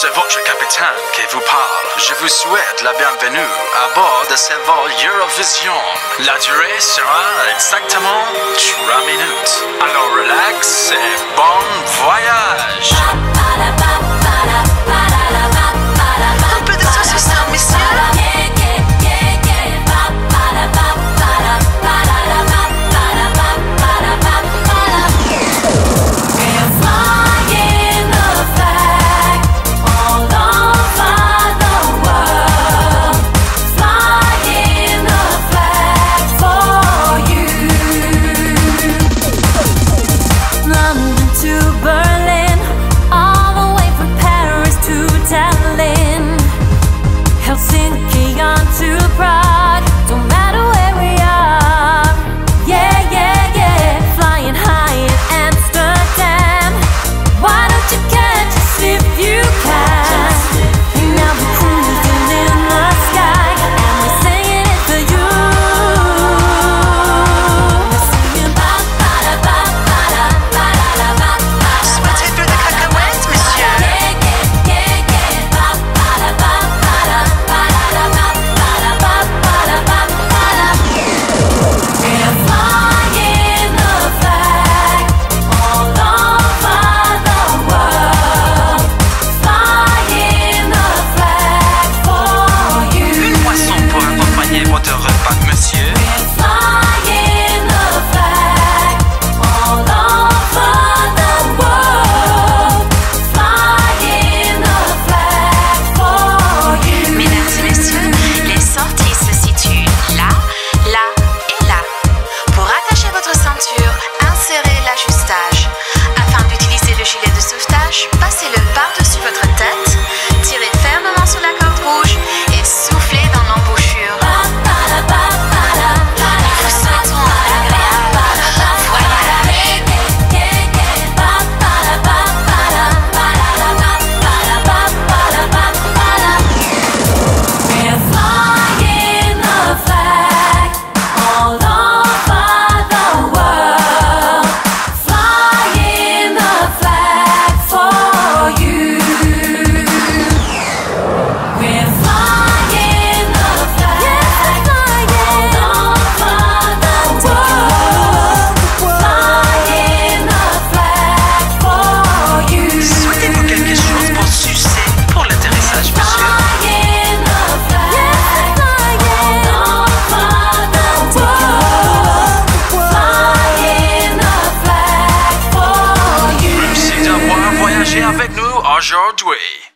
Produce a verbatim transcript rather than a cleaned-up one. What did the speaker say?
c'est votre capitaine qui vous parle. Je vous souhaite la bienvenue à bord de ce vol Eurovision. La durée sera exactement trois minutes. Alors relax et bon voyage. Un peu de sauce au sang, messieurs. Avec nous aujourd'hui.